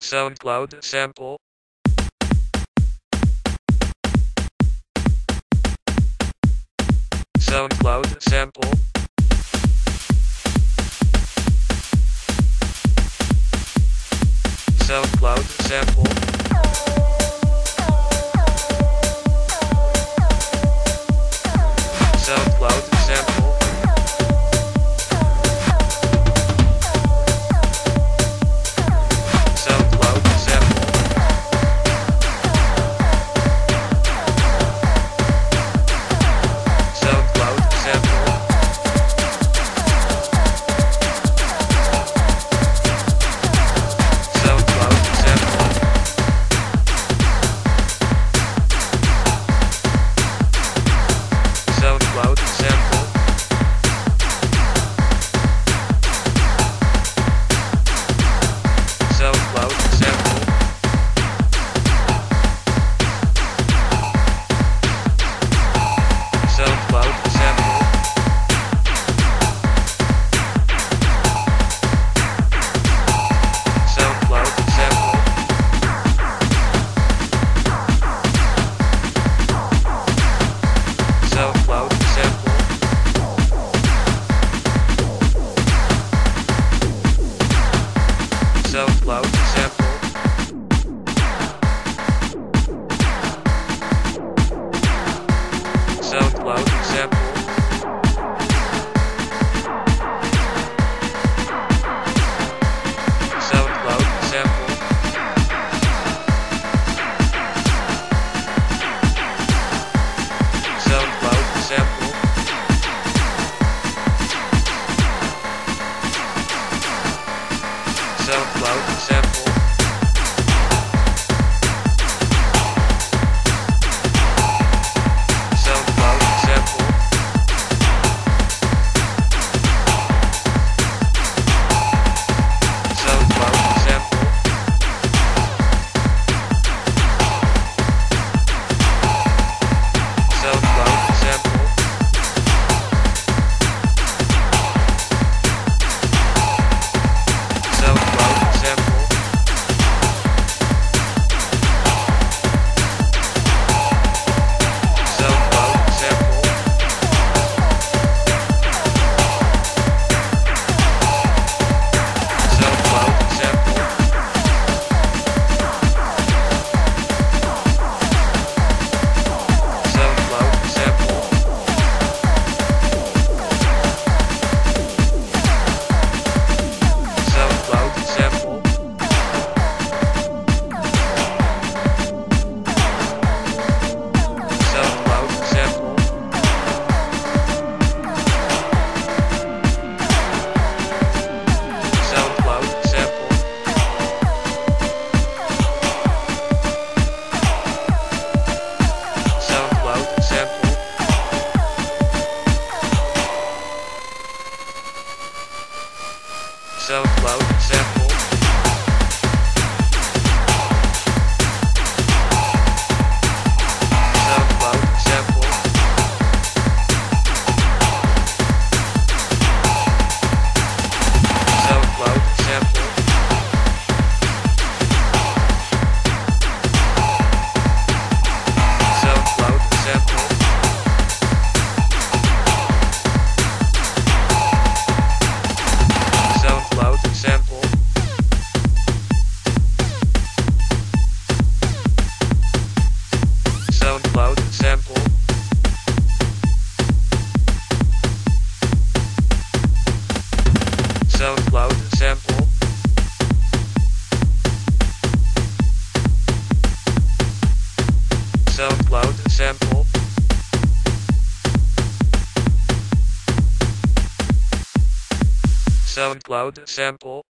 SoundCloud sample. SoundCloud sample. SoundCloud sample. SoundCloud sample. SoundCloud sample. SoundCloud sample. SoundCloud sample. SoundCloud sample. SoundCloud sample. SoundCloud sample. SoundCloud sample.